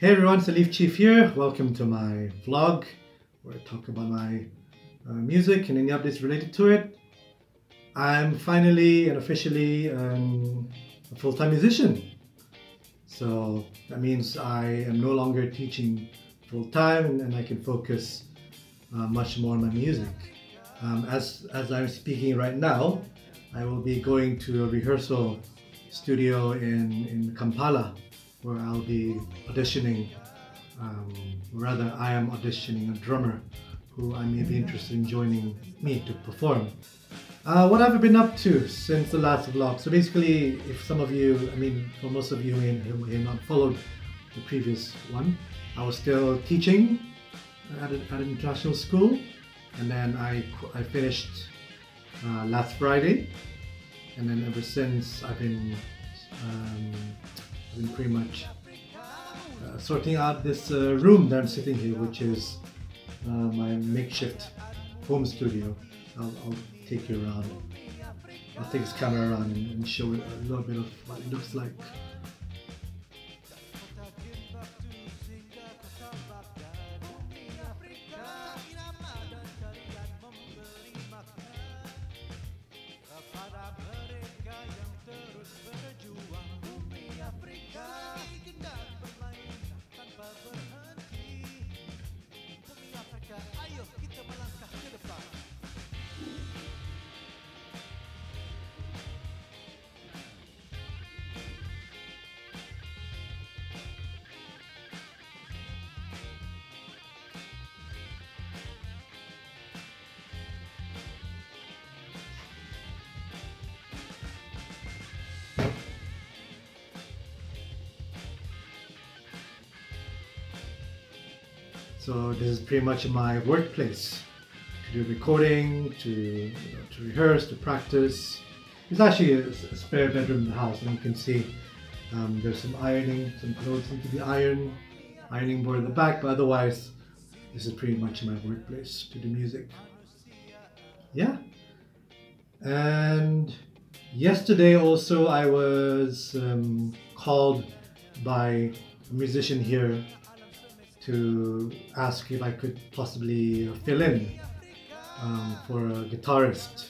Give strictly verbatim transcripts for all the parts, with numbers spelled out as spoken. Hey everyone, it's Alif Chief here. Welcome to my vlog where I talk about my uh, music and any updates related to it. I'm finally and officially um, a full-time musician. So that means I am no longer teaching full-time and I can focus uh, much more on my music. Um, as, as I'm speaking right now, I will be going to a rehearsal studio in, in Kampala, where I'll be auditioning, um, rather I am auditioning a drummer who I may be interested in joining me to perform. Uh, what have I been up to since the last vlog? So basically, if some of you, I mean, for most of you who may not followed the previous one, I was still teaching at, a, at an international school, and then I, I finished uh, last Friday, and then ever since I've been um, I've been pretty much uh, sorting out this uh, room that I'm sitting here, which is uh, my makeshift home studio. I'll, I'll take you around. I'll take this camera around and, and show it a little bit of what it looks like. So this is pretty much my workplace, to do recording, to, you know, to rehearse, to practice. It's actually a, a spare bedroom in the house, and you can see um, there's some ironing, some clothes need to be ironed, ironing board at the back, but otherwise this is pretty much my workplace to do music. Yeah. And yesterday also I was um, called by a musician here to ask if I could possibly fill in um, for a guitarist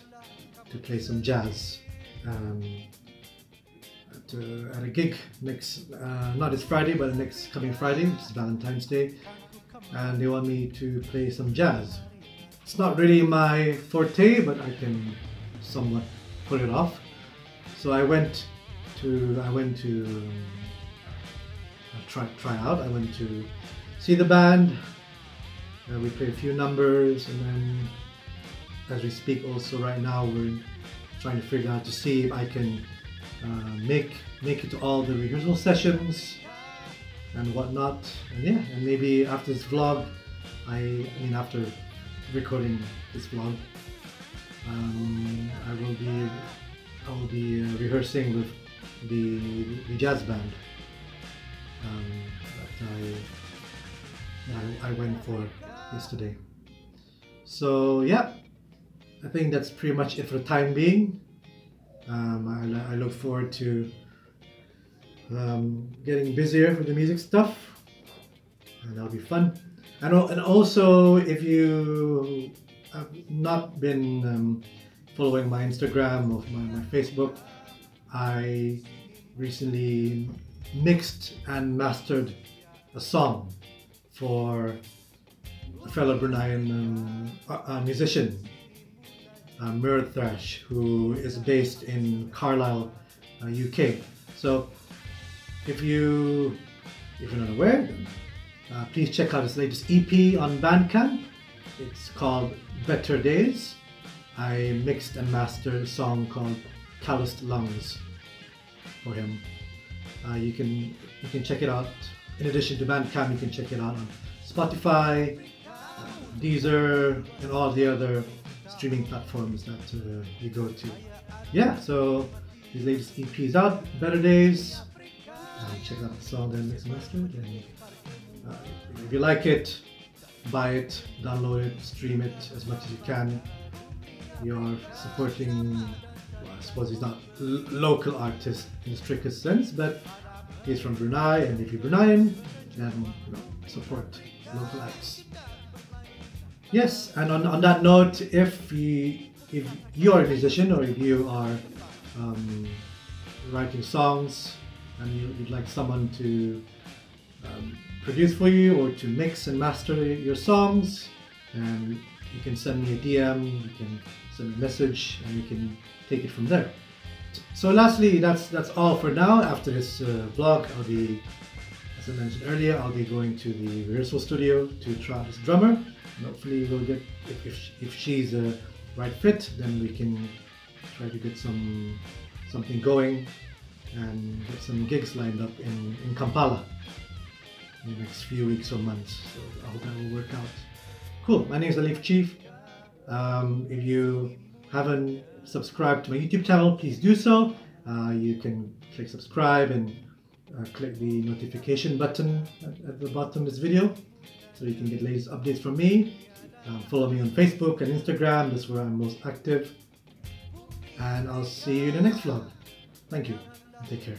to play some jazz um, at, uh, at a gig next, uh, not this Friday, but the next coming Friday, which is Valentine's Day, and they want me to play some jazz. It's not really my forte, but I can somewhat pull it off. So I went to, I went to um, try, try out, I went to see the band, uh, we play a few numbers, and then as we speak also right now we're trying to figure out to see if I can uh, make make it to all the rehearsal sessions and whatnot. And yeah, and maybe after this vlog, I, I mean after recording this vlog, um, I will be I will be uh, rehearsing with the, the jazz band um, that I I went for yesterday. So yeah, I think that's pretty much it for the time being. Um, I, I look forward to um, getting busier with the music stuff, and that'll be fun. And, and also, if you have not been um, following my Instagram or my, my Facebook, I recently mixed and mastered a song for a fellow Bruneian um, a, a musician, uh, Mirror Thrash, who is based in Carlisle, uh, U K. So if, you, if you're not aware, uh, please check out his latest E P on Bandcamp. It's called Better Days. I mixed and mastered a song called Calloused Lungs for him. Uh, you, can, you can check it out. In addition to Bandcamp, you can check it out on Spotify, Deezer, and all the other streaming platforms that uh, you go to. Yeah, so his latest E P is out, Better Days. Uh, check out the song that I mixed and mastered. And, uh, if you like it, buy it, download it, stream it as much as you can. You're supporting, well, I suppose he's not local artists in the strictest sense, but he's from Brunei, and if you're Bruneian, and you know, support local acts. Yes, and on, on that note, if you if you are a musician or if you are um, writing songs and you, you'd like someone to um, produce for you or to mix and master your songs, and you can send me a D M, you can send me a message, and we can take it from there. So lastly, that's that's all for now. After this uh, vlog, I'll be, as I mentioned earlier, I'll be going to the rehearsal studio to try this drummer, and hopefully we'll get, if, if, if she's a right fit, then we can try to get some something going and get some gigs lined up in, in Kampala in the next few weeks or months. So I hope that will work out. Cool, my name is Alif Chief. Um, if you haven't subscribed to my YouTube channel, please do so. Uh, you can click subscribe and uh, click the notification button at, at the bottom of this video so you can get latest updates from me. Uh, follow me on Facebook and Instagram, that's where I'm most active. And I'll see you in the next vlog. Thank you and take care.